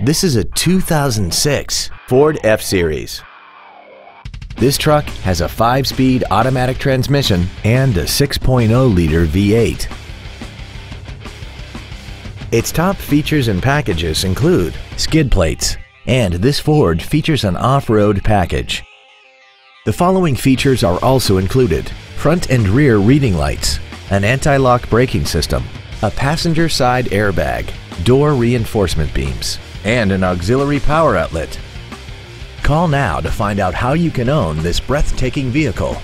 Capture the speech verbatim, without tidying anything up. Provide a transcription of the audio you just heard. This is a two thousand six Ford F-Series. This truck has a five-speed automatic transmission and a six point oh liter V eight. Its top features and packages include skid plates, and this Ford features an off-road package. The following features are also included: front and rear reading lights, an anti-lock braking system, a passenger side airbag, door reinforcement beams, and an auxiliary power outlet. Call now to find out how you can own this breathtaking vehicle.